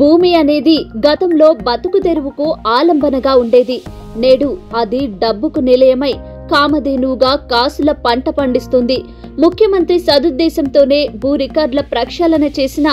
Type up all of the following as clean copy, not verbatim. భూమి అనేది గతంలో బతుకు తెరువుకు ఆలంబనగా ఉండేది. నేడు అది డబ్బుకు నిలయమై కామధేనుగా కాసుల పంట పండిస్తుంది. ముఖ్యమంత్రి సదుద్దేశంతోనే భూ రికార్డుల ప్రక్షాళన చేసిన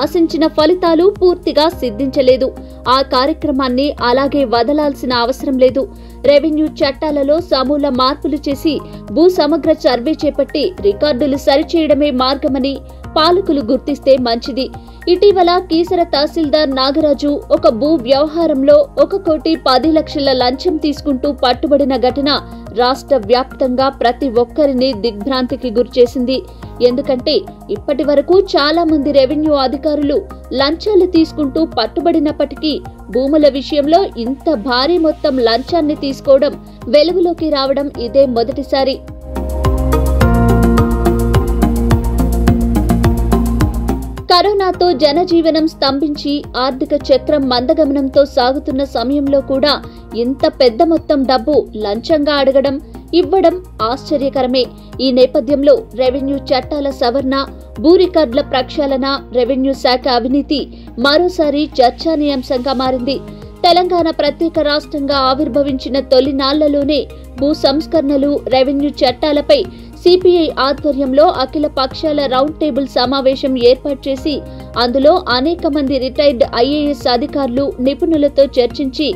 ఆశించిన ఫలితాలు పూర్తిగా సిద్ధించలేదు. ఆ కార్యక్రమాన్ని అలాగే వదలాల్సిన అవసరం లేదు. రెవెన్యూ చట్టాలలో సమూల మార్పులు చేసి భూ సమగ్ర సర్వే చేపట్టి రికార్డులు సరిచేయడమే మార్గమని పాలకులు గుర్తిస్తే మంచిది. ఇటీవల కీసర తహసీల్దార్ నాగరాజు ఒక భూ వ్యవహారంలో 1,10,00,000 లంచం తీసుకుంటూ పట్టుబడిన ఘటన రాష్ట్ర వ్యాప్తంగా ప్రతి ఒక్కరిని దిగ్భ్రాంతికి గురిచేసింది. ఎందుకంటే ఇప్పటి వరకు చాలా మంది రెవెన్యూ అధికారులు లంచాలు తీసుకుంటూ పట్టుబడినప్పటికీ భూముల విషయంలో ఇంత భారీ మొత్తం లంచాన్ని తీసుకోవడం వెలుగులోకి రావడం ఇదే మొదటిసారి. కరోనాతో జనజీవనం స్తంభించి ఆర్థిక చక్రం మందగమనంతో సాగుతున్న సమయంలో కూడా ఇంత పెద్ద మొత్తం డబ్బు లంచంగా అడగడం ఇవ్వడం ఆశ్చర్యకరమే. ఈ నేపథ్యంలో రెవెన్యూ చట్టాల సవరణ, భూ రికార్డుల ప్రక్షాళన, రెవెన్యూ శాఖ అవినీతి మరోసారి చర్చనీయాంశంగా మారింది. తెలంగాణ ప్రత్యేక రాష్ట్రంగా ఆవిర్భవించిన తొలినాళ్లలోనే భూ సంస్కరణలు, రెవెన్యూ చట్టాలపై సిపిఐ ఆధ్వర్యంలో అఖిల పక్షాల రౌండ్ టేబుల్ సమావేశం ఏర్పాటు చేసి అందులో అనేక మంది రిటైర్డ్ IAS అధికారులు, నిపుణులతో చర్చించి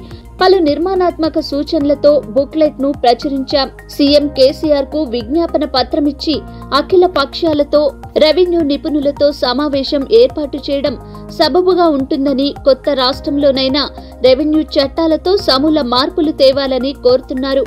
పలు నిర్మాణాత్మక సూచనలతో బుక్లెట్ ను ప్రచురించాం. సీఎం కేసీఆర్ కు విజ్ఞాపన పత్రమిచ్చి అఖిల పక్షాలతో, రెవెన్యూ నిపుణులతో సమావేశం ఏర్పాటు చేయడం సబబుగా ఉంటుందని, కొత్త రాష్ట్రంలోనైనా రెవెన్యూ చట్టాలతో సమూల మార్పులు తేవాలని కోరుతున్నారు.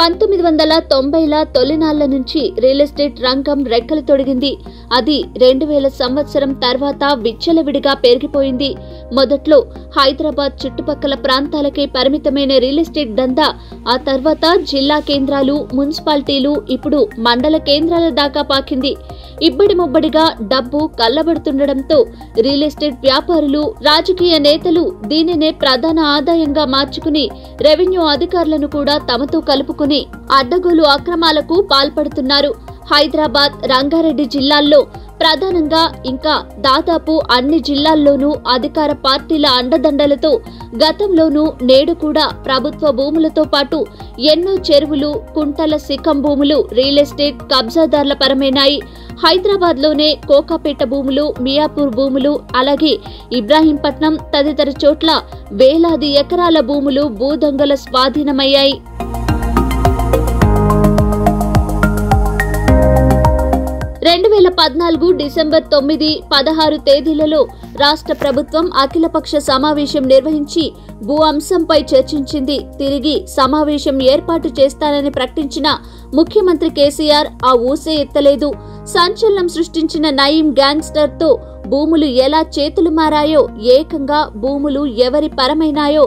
పంతొమ్మిది 1990ల తొలినాళ్ల నుంచి రియల్ ఎస్టేట్ రంగం రెక్కలు తొడిగింది. అది 2000 సంవత్సరం తర్వాత విచ్చలవిడిగా పెరిగిపోయింది. మొదట్లో హైదరాబాద్ చుట్టుపక్కల ప్రాంతాలకే పరిమితమైన రియల్ ఎస్టేట్ దందా ఆ తర్వాత జిల్లా కేంద్రాలు, మున్సిపాలిటీలు, ఇప్పుడు మండల కేంద్రాల దాకా పాకింది. ఇబ్బడి ముబ్బడిగా డబ్బు కళ్ళబడుతుండటంతో రియల్ ఎస్టేట్ వ్యాపారులు, రాజకీయ నేతలు దీనినే ప్రధాన ఆదాయంగా మార్చుకుని రెవెన్యూ అధికారులను కూడా తమతో కలుపుకుని అడ్డగోలు అక్రమాలకు పాల్పడుతున్నారు. హైదరాబాద్, రంగారెడ్డి జిల్లాల్లో ప్రధానంగా, ఇంకా దాదాపు అన్ని జిల్లాల్లోనూ అధికార పార్టీల అండదండలతో గతంలోనూ నేడు కూడా ప్రభుత్వ భూములతో పాటు ఎన్నో చెరువులు, కుంటల సికం భూములు రియల్ ఎస్టేట్ కబ్జాదారుల పరమైనాయి. హైదరాబాద్లోనే కోకాపేట భూములు, మియాపూర్ భూములు, అలాగే ఇబ్రాహీంపట్నం తదితర చోట్ల వేలాది ఎకరాల భూములు భూదొంగల స్వాధీనమయ్యాయి. డిసెంబర్ 9, 16 తేదీలలో రాష్ట్ర ప్రభుత్వం అఖిలపక్ష సమావేశం నిర్వహించి భూ అంశంపై చర్చించింది. తిరిగి సమావేశం ఏర్పాటు చేస్తానని ప్రకటించిన ముఖ్యమంత్రి కేసీఆర్ ఆ ఊసే ఎత్తలేదు. సంచలనం సృష్టించిన నయీం గ్యాంగ్స్టర్తో భూములు ఎలా చేతులు మారాయో, ఏకంగా భూములు ఎవరి పరమైనాయో,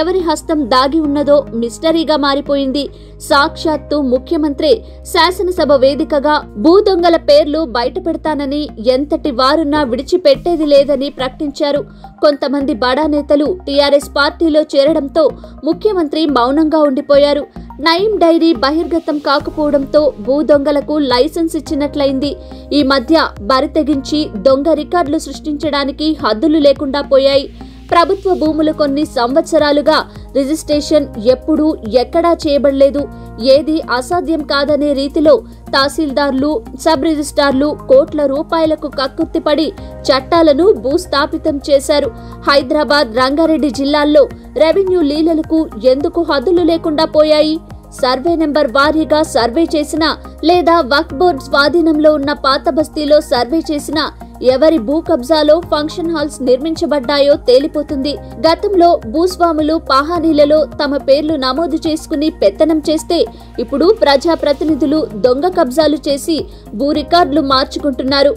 ఎవరి హస్తం దాగి ఉన్నదో మిస్టరీగా మారిపోయింది. సాక్షాత్తు ముఖ్యమంత్రి శాసనసభ వేదికగా భూదొంగల పేర్లు బయటపెడతానని, ఎంతటి వారున్నా విడిచిపెట్టేది లేదని ప్రకటించారు. కొంతమంది బడా నేతలు టీఆర్ఎస్ పార్టీలో చేరడంతో ముఖ్యమంత్రి మౌనంగా ఉండిపోయారు. నయీం డైరీ బహిర్గతం కాకపోవడంతో భూ దొంగలకు లైసెన్స్ ఇచ్చినట్లయింది. ఈ మధ్య బరి తెగించి దొంగ రికార్డులు సృష్టించడానికి హద్దులు లేకుండా పోయాయి. ప్రభుత్వ భూములు కొన్ని సంవత్సరాలుగా రిజిస్ట్రేషన్ ఎప్పుడూ ఎక్కడా చేయబడలేదు. ఏది అసాధ్యం కాదనే రీతిలో తహసీల్దార్లు, సబ్ రిజిస్ట్రార్లు కోట్ల రూపాయలకు కక్కుర్తిపడి చట్టాలను భూస్థాపితం చేశారు. హైదరాబాద్, రంగారెడ్డి జిల్లాల్లో రెవెన్యూ లీలలకు ఎందుకు హద్దులు లేకుండా పోయాయి? సర్వే నెంబర్ వారీగా సర్వే చేసినా, లేదా వక్ఫ్ బోర్డు స్వాధీనంలో ఉన్న పాత బస్తీలో సర్వే చేసినా ఎవరి భూ కబ్జాలో ఫంక్షన్ హాల్స్ నిర్మించబడ్డాయో తేలిపోతుంది. గతంలో భూస్వాములు పాహానీలలో తమ పేర్లు నమోదు చేసుకుని పెత్తనం చేస్తే ఇప్పుడు ప్రజాప్రతినిధులు దొంగ కబ్జాలు చేసి భూ రికార్డులు మార్చుకుంటున్నారు.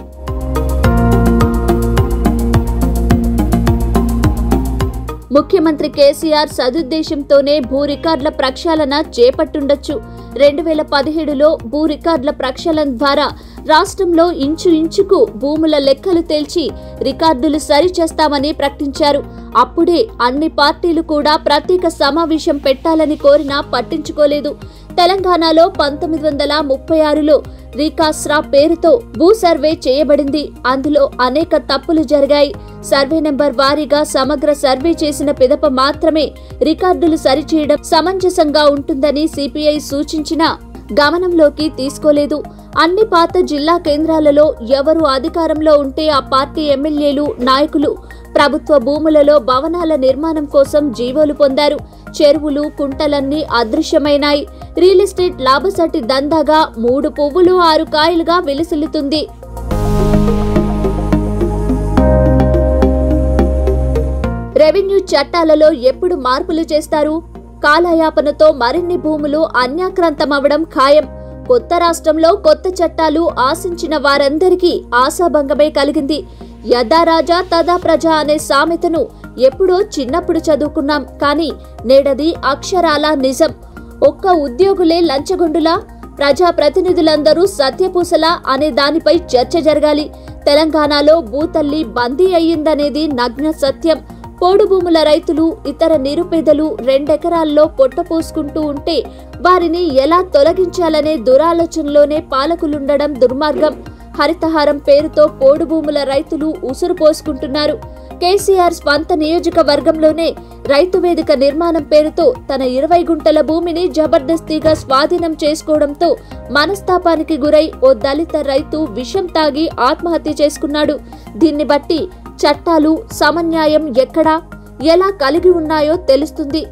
ముఖ్యమంత్రి కేసీఆర్ సదుద్దేశంతోనే భూ రికార్డుల ప్రక్షాళన చేపట్టుండొచ్చు. 2017లో భూ రికార్డుల ప్రక్షాళన ద్వారా రాష్ట్రంలో ఇంచు ఇంచుకు భూముల లెక్కలు తేల్చి రికార్డులు సరిచేస్తామని ప్రకటించారు. అప్పుడే అన్ని పార్టీలు కూడా ప్రత్యేక సమావేశం పెట్టాలని కోరినా పట్టించుకోలేదు. తెలంగాణలో 1936లో రీకాస్రా పేరుతో భూ సర్వే చేయబడింది. అందులో అనేక తప్పులు జరిగాయి. సర్వే నెంబర్ వారీగా సమగ్ర సర్వే చేసిన పిదప మాత్రమే రికార్డులు సరిచేయడం సమంజసంగా ఉంటుందని సిపిఐ సూచించినా గమనంలోకి తీసుకోలేదు. అన్ని పాత జిల్లా కేంద్రాలలో ఎవరు అధికారంలో ఉంటే ఆ పార్టీ ఎమ్మెల్యేలు, నాయకులు ప్రభుత్వ భూములలో భవనాల నిర్మాణం కోసం జీవోలు పొందారు. చెరువులు, కుంటలన్నీ అదృశ్యమైనాయి. రియల్ ఎస్టేట్ లాభసాటి దందాగా 3 పువ్వులు 6 కాయలుగా విలసిల్లుతుంది. రెవెన్యూ చట్టాలలో ఎప్పుడు మార్పులు చేస్తారు? కాలయాపనతో మరిన్ని భూములు అన్యాక్రాంతమవడం ఖాయం. కొత్త రాష్ట్రంలో కొత్త చట్టాలు ఆశించిన వారందరికీ ఆశాభంగమే కలిగింది. యదా రాజా తదా ప్రజా అనే సామెతను ఎప్పుడో చిన్నప్పుడు చదువుకున్నాం, కానీ నేడది అక్షరాల నిజం. ఒక్క ఉద్యోగులే లంచగొండులా, ప్రజాప్రతినిధులందరూ సత్యపూసలా అనే దానిపై చర్చ జరగాలి. తెలంగాణలో భూతల్లి బందీ అయ్యిందనేది నగ్న సత్యం. పోడు భూముల రైతులు, ఇతర నిరుపేదలు 2 ఎకరాల్లో పొట్టపోసుకుంటూ ఉంటే వారిని ఎలా తొలగించాలనే దురాలోచనలోనే పాలకులుండడం దుర్మార్గం. హరితహారం పేరుతో పోడు భూముల రైతులు ఉసురు పోసుకుంటున్నారు. కేసీఆర్ స్వంత నియోజకవర్గంలోనే రైతు వేదిక నిర్మాణం పేరుతో తన 20 గుంటల భూమిని జబర్దస్తిగా స్వాధీనం చేసుకోవడంతో మనస్తాపానికి గురై ఓ దళిత రైతు విషం తాగి ఆత్మహత్య చేసుకున్నాడు. దీన్ని బట్టి చట్టాలు సమన్యాయం ఎక్కడ, ఎలా కలిగి ఉన్నాయో తెలుస్తుంది.